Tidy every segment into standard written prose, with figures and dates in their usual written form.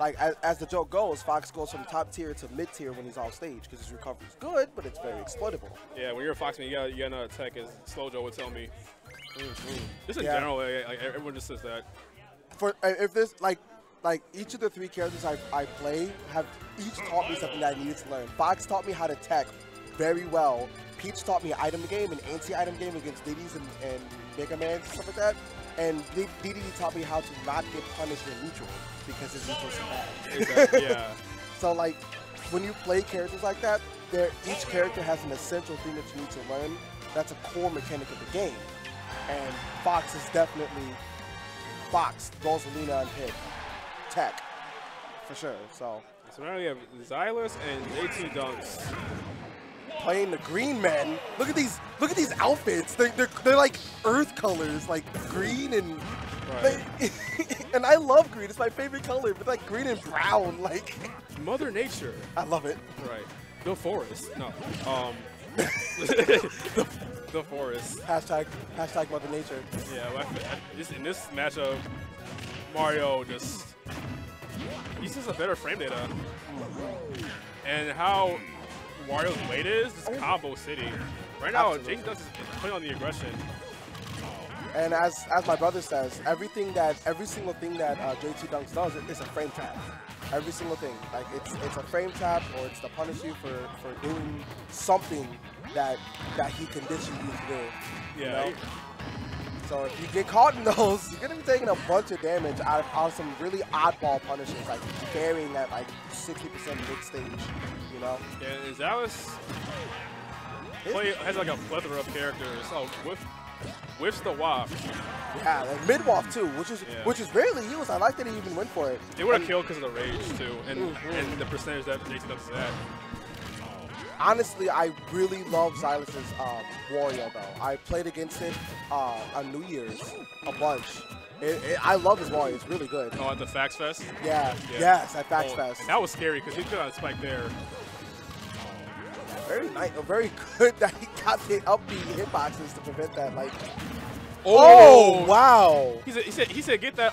like, as the joke goes, Fox goes from top tier to mid tier when he's off stage because his recovery is good, but it's very exploitable. Yeah, when you're a Foxman, you got another tech, as Slojo would tell me. Just in general, like, everyone just says that. For if this, like each of the three characters I play have each taught me something that I needed to learn. Fox taught me how to tech very well. Peach taught me item game and anti-item game against DDs and Mega Man and stuff like that. And DDD taught me how to not get punished in neutral because his neutrals are bad. Exactly, yeah. So like, when you play characters like that, each character has an essential thing that you need to learn. That's a core mechanic of the game. And Fox is definitely Fox, Dolzalina, and Pig. Tech, for sure. So now we have Xyless and JTDUNX playing the green men. Look at these outfits. They're like earth colors, like green and and I love green. It's my favorite color, but like green and brown, like Mother Nature. I love it. Right. The forest. No. The forest. Hashtag Mother Nature. Yeah. Well, just in this matchup, Mario just. He's just a better frame data. And how Wario's weight is just Cabo City. Right now, JTDUNX is putting on the aggression. And as my brother says, every single thing that JTDUNX does is a frame trap. Every single thing. Like it's a frame trap, or it's to punish you for doing something that he conditioned you to do. Yeah. You know? So if you get caught in those, you're going to be taking a bunch of damage out of some really oddball punishments, like carrying at like 60% mid-stage, you know? Yeah, and Xyless has like a plethora of characters. Oh, whiffs the waft. Yeah, like mid-waft too, which is rarely used. I like that he even went for it. They would have killed because of the rage too, and the percentage that JTDUNX is at. Honestly, I really love Xyless's Wario though. I played against it on New Year's a bunch. I love his Wario. It's really good. Oh, at the Fax Fest? Yeah. Yes, at Fax Fest. That was scary because he could have spiked there. Very nice. Very good that he got the upbeat hitboxes to prevent that. Like. Oh wow! He said get that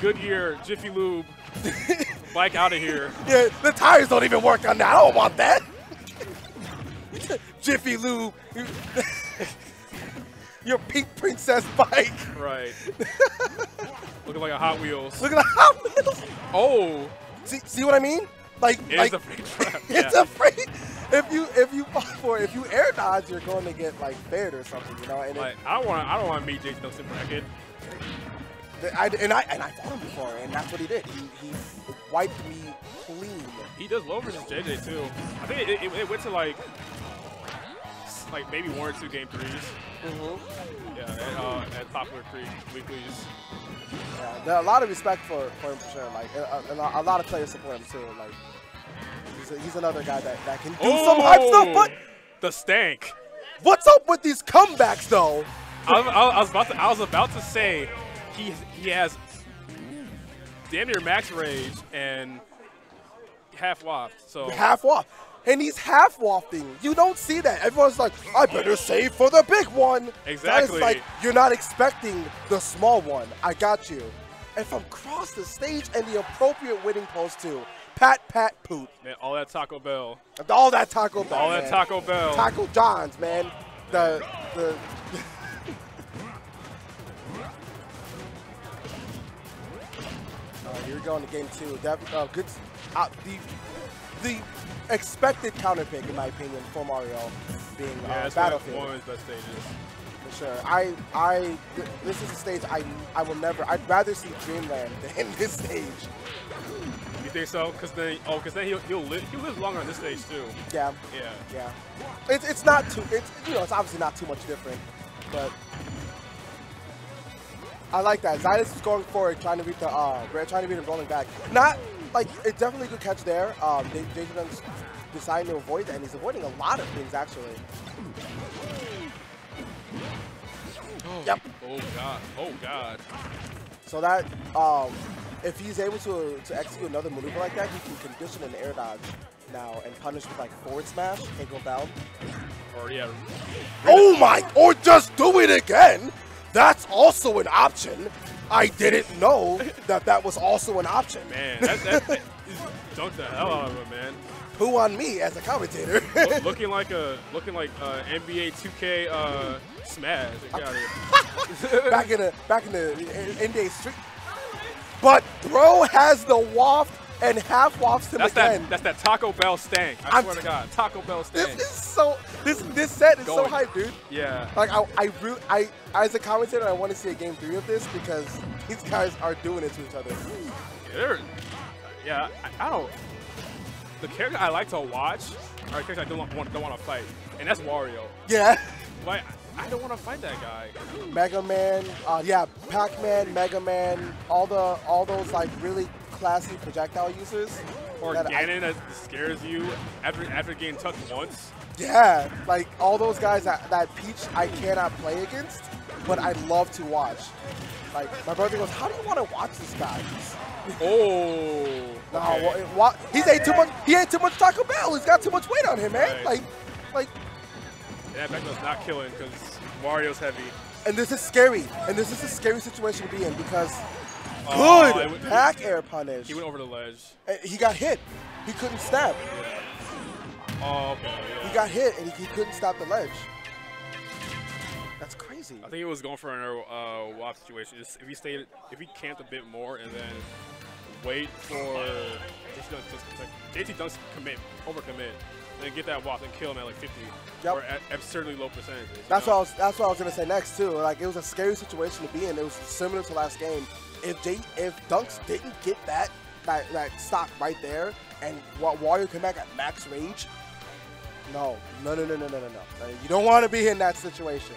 Goodyear Jiffy Lube bike out of here. Yeah, the tires don't even work on that. I don't want that. Jiffy Lube, your pink princess bike. Right. Looking like a Hot Wheels. Look at the Hot Wheels. Oh. See what I mean? Like, it's a frame trap. It's a frame. If you fall for it, if you air dodge, you're going to get like baited or something, you know. And like, I don't want to meet JTDUNX in bracket. And I fought him before, and that's what he did. He wiped me clean. He does low versus JJ too. I think it went to like maybe 1 or 2 game 3s. Mm-hmm. Yeah, at Popular Creek weeklies. Yeah, there are a lot of respect for him for sure. Like a lot of players support him too. Like he's another guy that can do some hype stuff. But the stank. What's up with these comebacks though? I was about to say he has damn near max rage and half waft. So half waft. And he's half wafting. You don't see that. Everyone's like, I better save for the big one. Exactly. That is like, you're not expecting the small one. I got you. And from across the stage and the appropriate winning post too. Pat, pat, poop. Man, all that Taco Bell. All that Taco Bell. All that man. Taco Bell. Taco John's, man. The. All right, here we go into game 2. Good. The expected counter pick, in my opinion, for Mario being Battlefield. One of his best stages. For sure. This is a stage I will never. I'd rather see Dreamland than this stage. You think so? Cause then he'll live longer on this stage too. Yeah. Yeah. Yeah. It's not too. It's it's obviously not too much different, but I like that. Xyless is going forward, trying to beat the rolling back. Not. Like, it's definitely a good catch there. JTDUNX deciding to avoid that, and he's avoiding a lot of things, actually. Oh, yep. Oh, God. Oh, God. So that, if he's able to execute another maneuver like that, he can condition an air dodge now and punish with, like, forward smash and go down. Or, yeah. Oh, my! Or just do it again! That's also an option. I didn't know that that was also an option. Man, that dunked the hell out of him, man. Who on me as a commentator? Looking like a NBA 2K Smash. back in the NBA street. But bro has the waft and half wafts him again. That's that Taco Bell stank. I swear to God, Taco Bell stank. This is so this set is so hype, dude. Yeah. Like I as a commentator, I want to see a game 3 of this because these guys are doing it to each other. Yeah, I don't. The character I like to watch are characters I don't want to fight, and that's Wario. Yeah. Like I don't want to fight that guy. Mega Man, yeah, Pac-Man, Mega Man, all those like really classy projectile users. Or that Ganon that scares you after getting touched once. Yeah, like all those guys that Peach I cannot play against, but I love to watch. Like my brother goes, how do you want to watch this guy? Oh. Okay. No, he's ate too much. He ate too much Taco Bell. He's got too much weight on him, man. Right. Like. Yeah, that was not killing because Mario's heavy. And this is scary. And this is a scary situation to be in because good back air punish. He went over the ledge. And he got hit. He couldn't snap. Yeah. Oh, okay. Yeah. He got hit and he couldn't stop the ledge. That's crazy. I think he was going for another WAP situation. Just if he camped a bit more and then. Wait for JT does commit, overcommit, then get that walk and kill him at like 50 or at absurdly low percentages. That's what I was gonna say next too. Like it was a scary situation to be in. It was similar to last game. If Dunks didn't get that stop right there and Wario came back at max range, no. You don't want to be in that situation.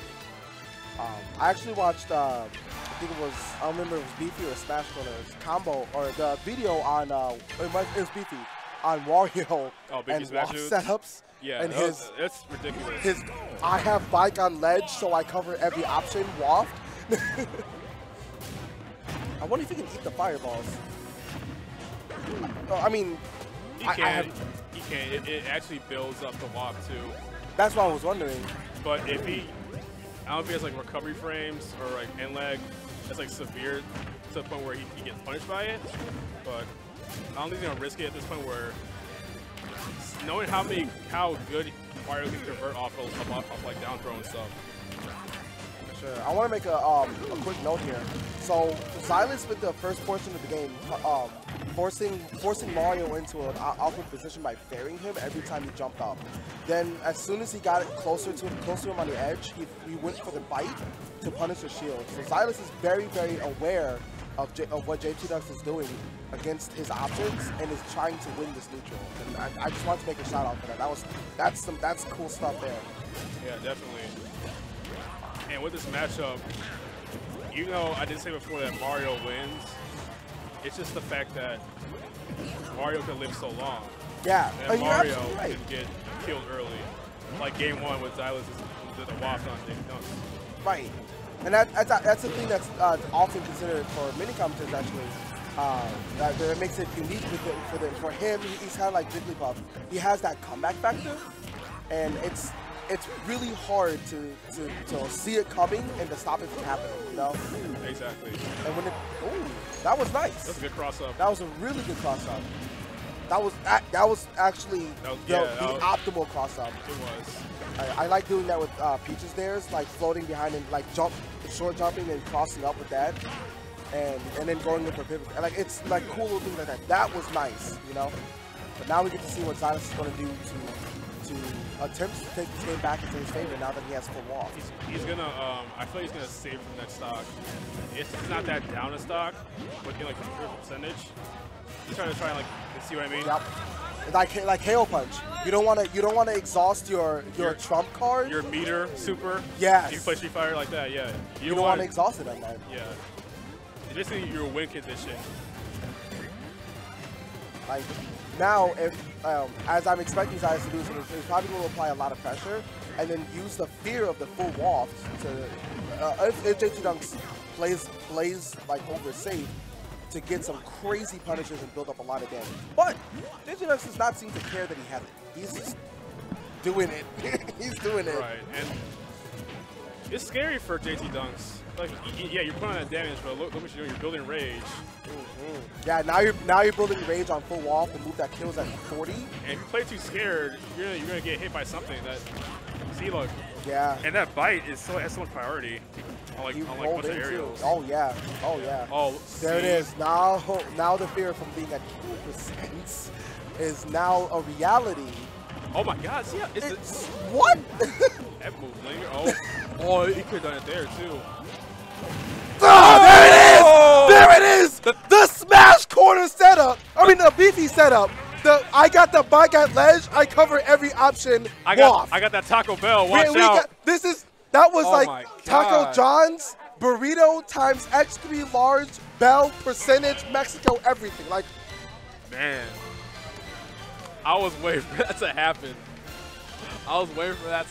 I actually watched. I think it was, I don't remember if it was Beefy or Smash Bros. Combo, or the video on, it was Beefy, on Wario and Smash setups. Yeah, and that's ridiculous. I have bike on ledge, so I cover every option, waft. I wonder if he can eat the fireballs. I mean, he can. It actually builds up the waft, too. That's what I was wondering. But if he... I don't think it's like recovery frames or like end lag. That's like severe to the point where he gets punished by it. But I don't think he's gonna risk it at this point. Where knowing how good Wario can convert off like down throw and stuff. Sure. I want to make a quick note here. So Xyless with the first portion of the game, forcing Mario into an awkward position by fairing him every time he jumped up. Then, as soon as he got it closer to him on the edge, he went for the bite to punish the shield. So Xyless is very, very aware of what JTDUNX is doing against his options and is trying to win this neutral. And I just wanted to make a shout out for that. That's cool stuff there. Yeah, definitely. And with this matchup, you know, I did say before that Mario wins. It's just the fact that Mario can live so long. Yeah, and Mario right. Can get killed early, like game 1 with Xyless did a waft on JTDUNX. Right, and that's the thing that's often considered for many commentators actually. That makes it unique for him. He's kind of like Jigglypuff. He has that comeback factor, and it's really hard to see it coming and to stop it from happening, you know? Exactly. And when it, ooh, that was nice. That's a good cross up. That was a really good cross up. That was actually the optimal cross up. It was. I like doing that with Peach's theirs, like floating behind and like short jumping and crossing up with that, and then going in for pivot. And like it's like cool little things like that. That was nice, you know. But now we get to see what Xyless is going to do to attempts to take this game back into his favor now that he has full walk. He's gonna, I feel like he's gonna save from that stock. It's not that down a stock, but in like a percentage. He's trying to like, see what I mean? Yep. Like Hail Punch. You don't wanna exhaust your trump card. Your meter super. Yes. You play Street Fighter like that, yeah. You don't wanna exhaust it on that. Yeah. Basically your win condition. Like now if as I'm expecting Xyless to do, so he's probably going to apply a lot of pressure and then use the fear of the full waft to, if JTDUNX plays like over safe, to get some crazy punishes and build up a lot of damage. But JTDUNX does not seem to care that he has it. He's just doing it. He's doing it. Right, and It's scary for JTDUNX. Like, yeah, you're putting on that damage, but look what you're doing. You're building rage. Yeah, now you're building rage on full wall for move that kills at 40. And if you play too scared, you're gonna get hit by something. That see, look. Yeah. And that bite is so has so much priority. On like what's the aerials. Oh yeah. Oh yeah. Oh. There see? It is. Now the fear from being at 2% is now a reality. Oh my God! See, it's what? That move linger. Oh. Oh, he could have done it there too. Oh, there it is! Oh! There it is! The smash corner setup! I mean, the beefy setup. I got the bike at ledge. I cover every option. I got that Taco Bell. Watch out. That was oh like Taco John's burrito times X3 large Bell percentage Mexico everything. Like, man, I was waiting for that to happen. I was waiting for that to